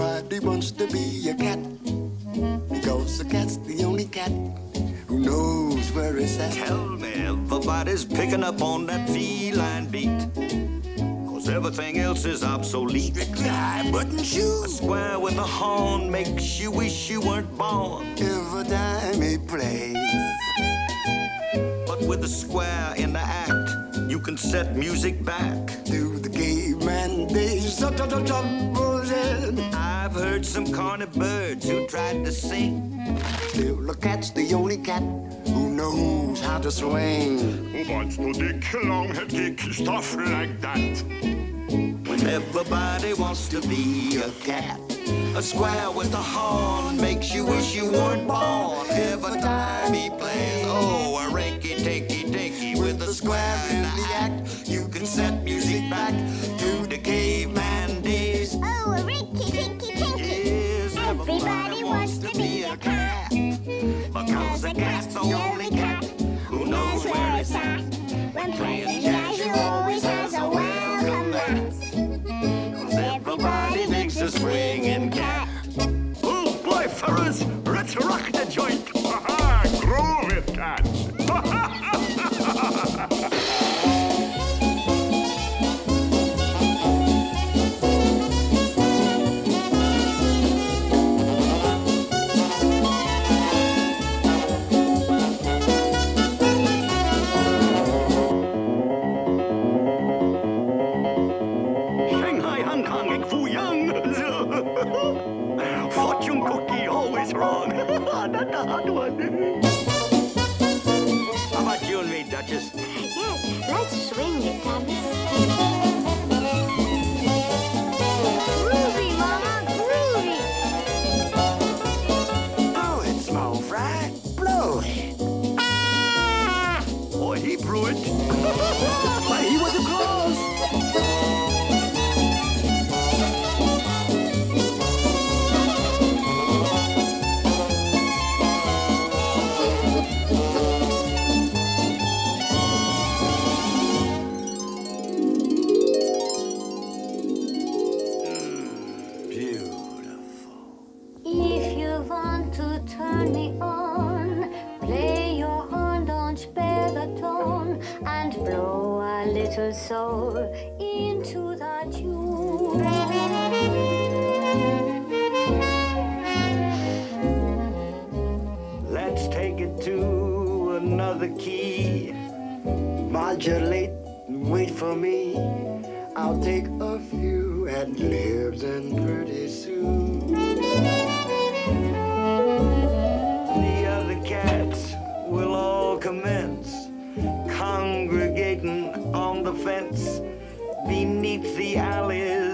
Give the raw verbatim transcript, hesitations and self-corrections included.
Everybody wants to be a cat, because a cat's the only cat who knows where it's at. Tell me, everybody's picking up on that feline beat, cause everything else is obsolete. Strictly high button shoes, a square with a horn makes you wish you weren't born. Every dime he plays, but with a square in the act, you can set music back to the caveman days. I've heard some corny birds who tried to sing. Still, a cat's the only cat who knows how to swing. Who wants to dick along and dick stuff like that? When everybody wants to be a cat, a square with a horn makes you wish you weren't born. Every time he plays, oh, a rinky-tinky-tinky with a square in the act, you can set music back to the caveman days. Oh, a rinky-tinky-tinky. Yes, everybody, everybody wants to be a cat, because a cat's the only cat who knows where it's at. When playing jazz, you always has a welcome mat, because everybody makes a swinging cat. Oh, boy, fellas, let's rock the joint. Ha-ha, groove it, cats. Fortune cookie always wrong. That's a hard one. How about you and me, Duchess? Yes, let's swing it, Thomas. Soul into the tune. Let's take it to another key. Modulate, wait for me. I'll take a few and lives and pretty soon. The other cats will all commence congregating on the fence beneath the alleys.